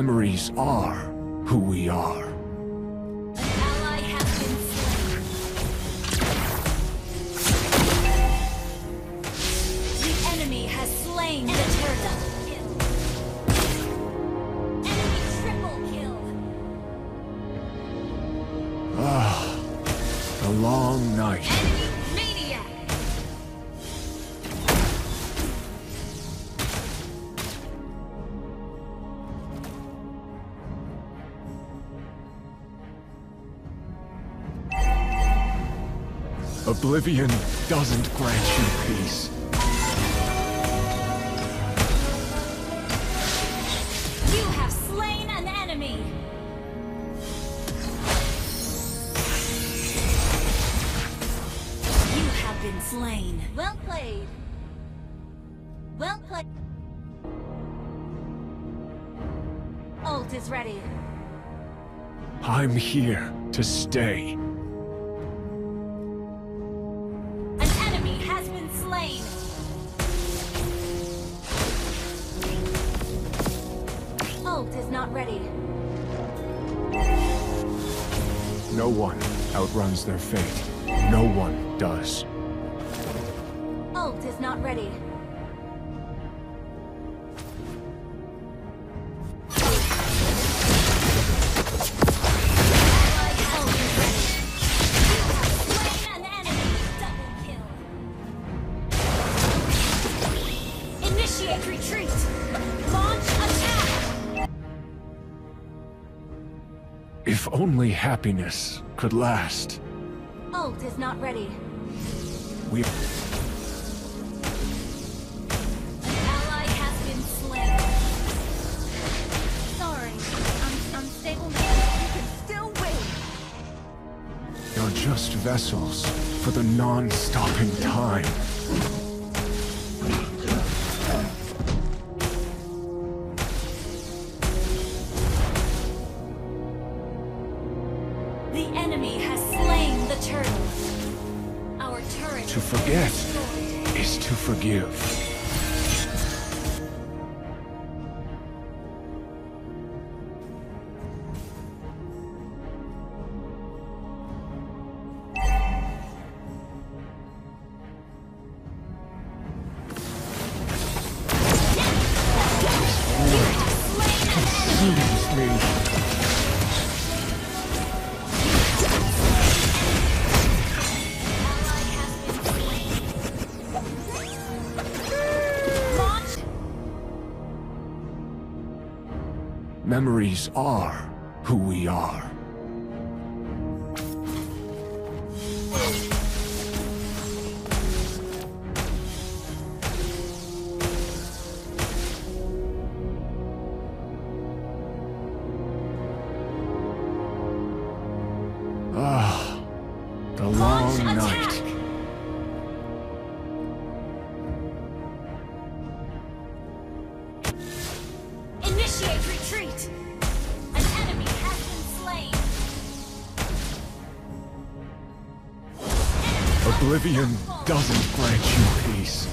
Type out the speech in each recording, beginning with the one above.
memories are who we are. An ally has been slain. The enemy has slain the pterodactyl. Ah, a long night. Enemy maniac. Oblivion doesn't grant you peace. You have slain an enemy. Been slain. Well played. Well played. Ult is ready. I'm here to stay. An enemy has been slain. Ult is not ready. No one outruns their fate. No one does. Ult is not ready. If only happiness could last. Ult is not ready. Just vessels for the non-stopping time. The enemy has slain the turtle. Our turret. To forget is to forgive. Memories are who we are. Ah, the long night. Initiate retreat! An enemy has been slain! Oblivion doesn't grant you peace.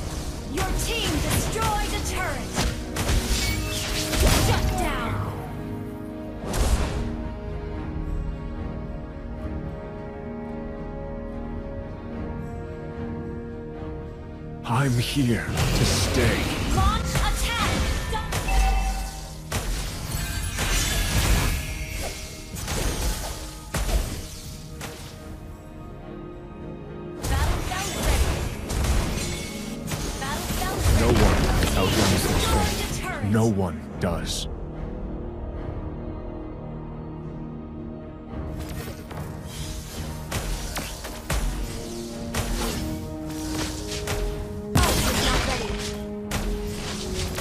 Your team destroyed a turret! Shut down! I'm here to stay. Launch attack! No one does.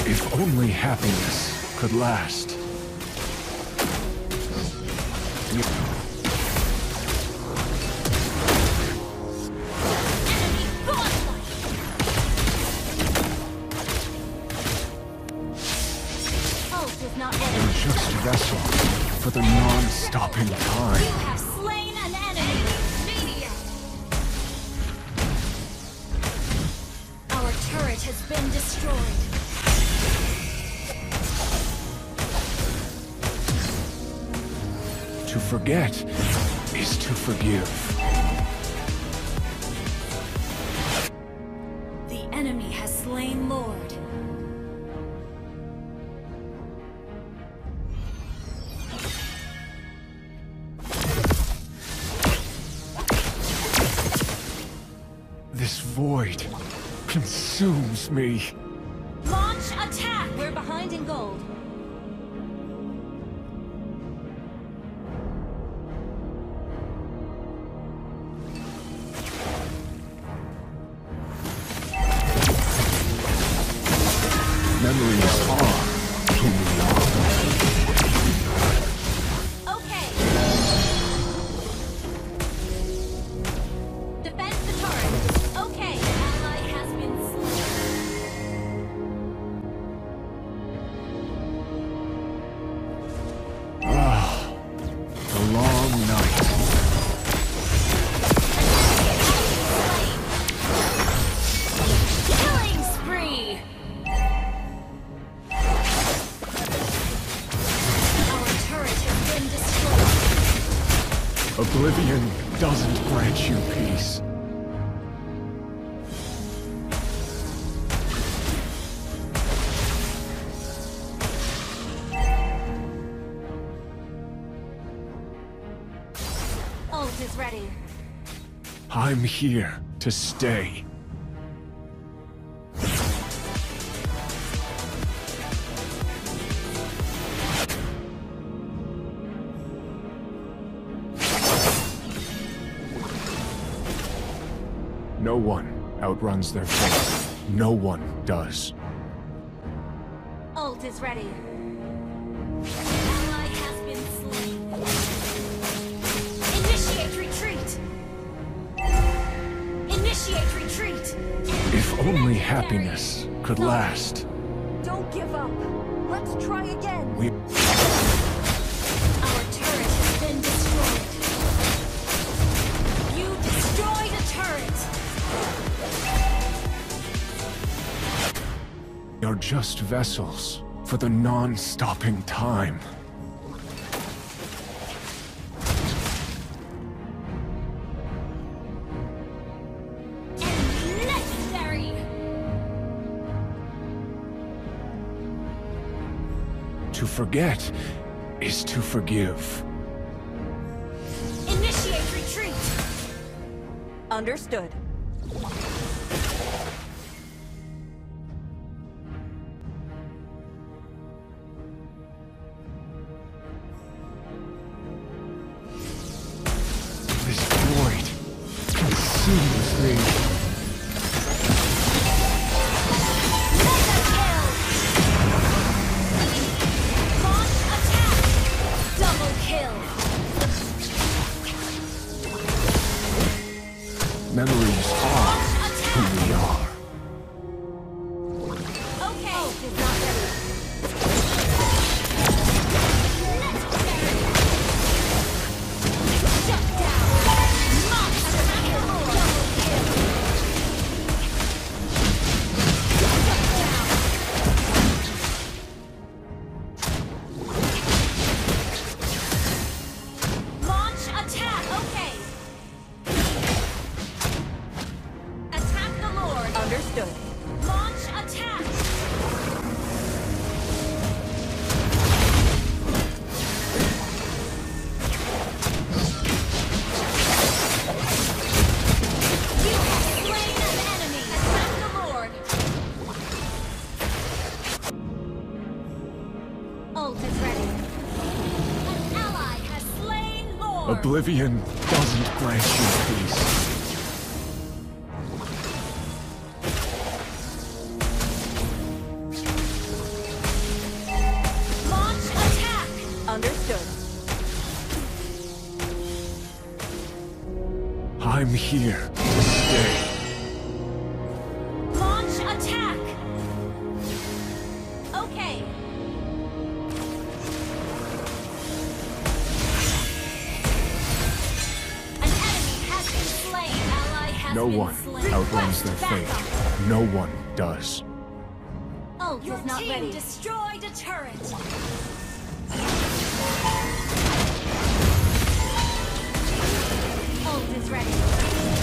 If only happiness could last. Just a vessel for the non-stopping time. You have slain an enemy. Media. Our turret has been destroyed. forget is to forgive. The enemy has slain Lord. This void consumes me. Launch attack! We're behind in gold. Memories are who we are. Okay. Defend the turret. Okay. Ally has been slain. Ah, the long night. Killing spree. Oblivion doesn't grant you peace. Ult is ready. I'm here to stay. No one outruns their fate. No one does. Ult is ready. Ally has been slain. Initiate retreat! Initiate retreat! If only happiness could last. Don't give up. Let's try again. Our turret has been destroyed. You destroyed a turret! Are just vessels for the non-stopping time. And necessary. To forget is to forgive. Initiate retreat. Understood. Memories are who we are. Okay. Ult is not ready. Necessary. Shut down. Monster kill. Double kill. Shut down. Launch attack. Okay. Understood. Launch attack! You have slain an enemy! Attack the Lord! Ult is ready. An ally has slain Lord! Oblivion doesn't grant you peace. I'm here to stay. Launch attack! Okay. An enemy has been slain. Ally has been slain. No one outruns their fate. No one does. Ult is not ready. Your team destroyed a turret. shield is ready.